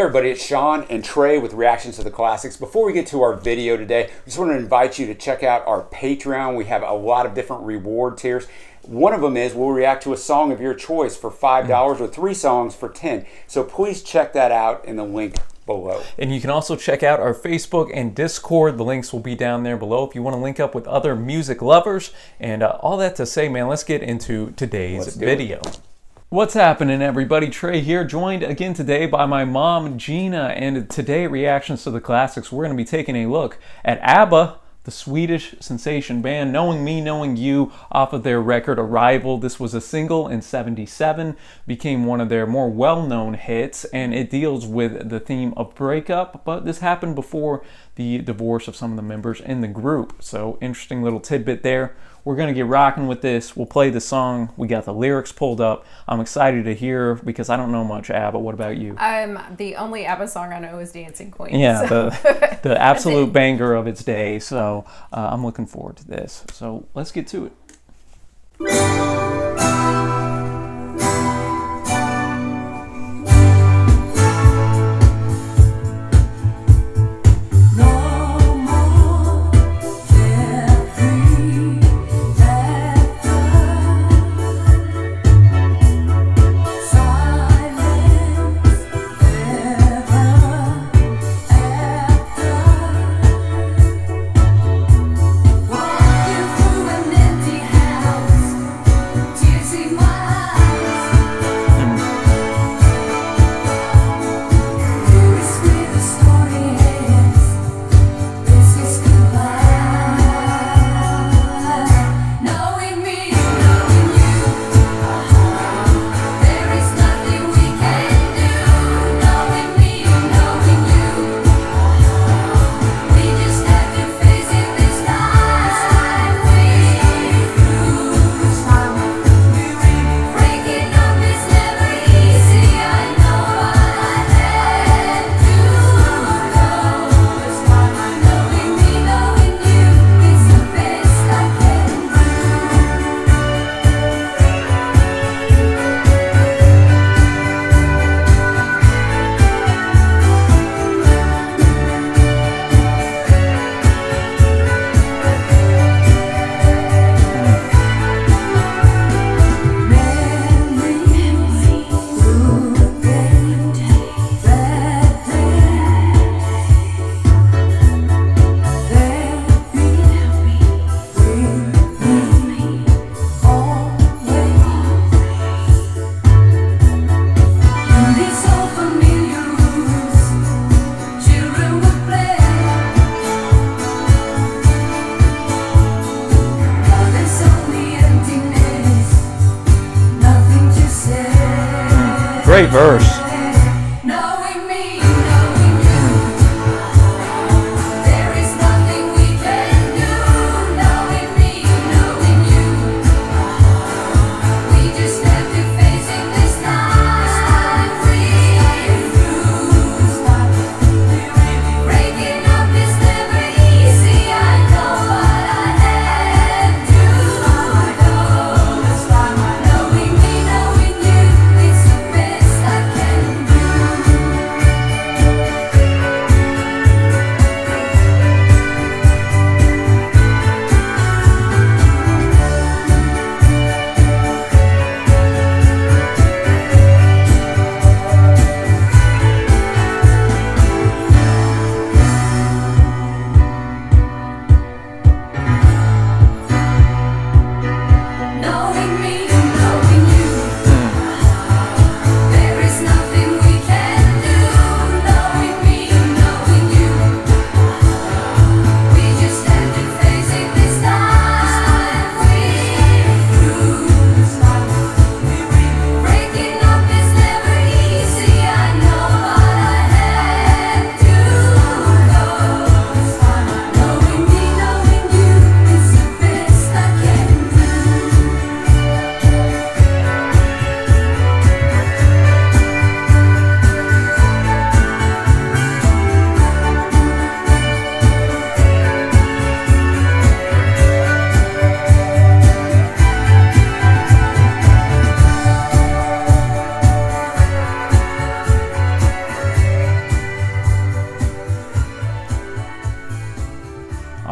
Hey everybody, it's Sean and Trey with Reactions to the Classics. Before we get to our video today, I just want to invite you to check out our Patreon. We have a lot of different reward tiers. One of them is we'll react to a song of your choice for $5 or three songs for $10. So please check that out in the link below. And you can also check out our Facebook and Discord. The links will be down there below if you want to link up with other music lovers. And all that to say, man, let's get into today's video. What's happening, everybody? Trey here, joined again today by my mom, Gina, and today at Reactions to the Classics, we're going to be taking a look at ABBA, the Swedish sensation band, Knowing Me, Knowing You, off of their record Arrival. This was a single in '77, became one of their more well-known hits, and it deals with the theme of breakup, but this happened before the divorce of some of the members in the group, so interesting little tidbit there. We're going to get rocking with this. We'll play the song. We got the lyrics pulled up. I'm excited to hear because I don't know much ABBA. What about you? The only ABBA song I know is Dancing Queen. Yeah, so. the absolute banger of its day. So I'm looking forward to this. So let's get to it. Great verse.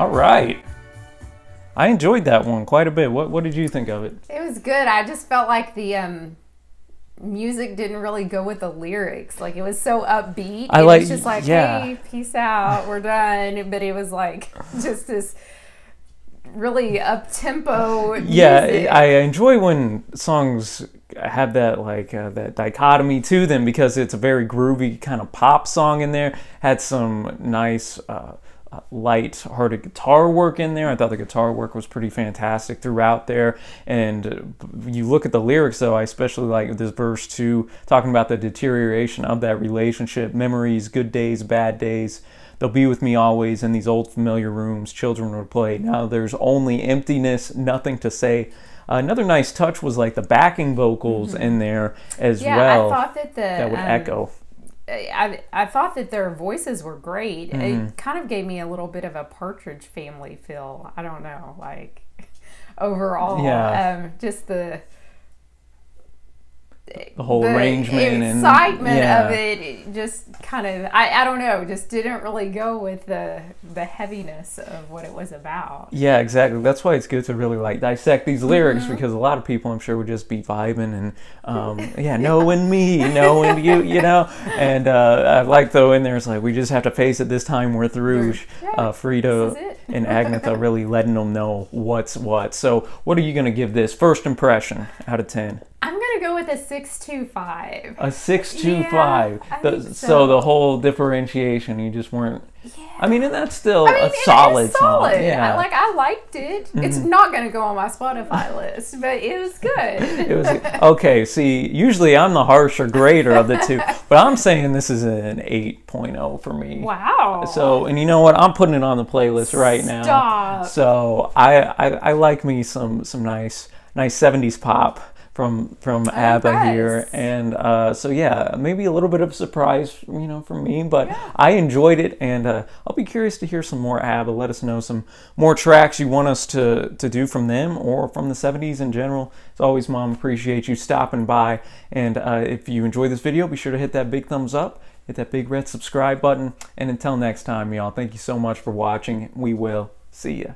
All right. I enjoyed that one quite a bit. What did you think of it? It was good. I just felt like the music didn't really go with the lyrics. Like, it was so upbeat. It was just like, yeah. Hey, peace out, we're done. But it was like just this really up-tempo music. Yeah, I enjoy when songs have that, like, that dichotomy to them, because it's a very groovy kind of pop song in there. Had some nice light-hearted guitar work in there. I thought the guitar work was pretty fantastic throughout there. And you look at the lyrics, though, I especially like this verse 2, talking about the deterioration of that relationship, memories, good days, bad days. They'll be with me always in these old familiar rooms. Children would play. Now there's only emptiness, nothing to say. Another nice touch was like the backing vocals in there as well. Yeah, I thought that that would echo. I thought that their voices were great. It kind of gave me a little bit of a Partridge Family feel. I don't know, like, overall, yeah. Just the whole arrangement, excitement and, yeah. of it, it just kind of, I don't know, just didn't really go with the heaviness of what it was about. Yeah, exactly. That's why it's good to really like dissect these lyrics, because a lot of people, I'm sure, would just be vibing and yeah, knowing me, knowing you, you know. And I like, though, in there it's like, we just have to face it, this time we're through. Yeah, Frida and Agnetha really letting them know what's what. So what are you going to give this first impression out of 10? I'm gonna go with a 6.25. A 6.25. Yeah, so the whole differentiation, you just weren't. Yeah. I mean, and that's still a solid song. Yeah. I liked it. It's not gonna go on my Spotify list, but it was good. It was okay. See, usually I'm the harsher grader of the two, but I'm saying this is an 8.0 for me. Wow. So, and you know what? I'm putting it on the playlist right now. Stop. So I like me some nice 70s pop from ABBA here, and so yeah, maybe a little bit of surprise, you know, from me, but yeah. I enjoyed it, and I'll be curious to hear some more ABBA. Let us know some more tracks you want us to do from them or from the 70s in general. As always, Mom, appreciate you stopping by, and if you enjoy this video, be sure to hit that big thumbs up, hit that big red subscribe button, and until next time, y'all, thank you so much for watching. We will see ya.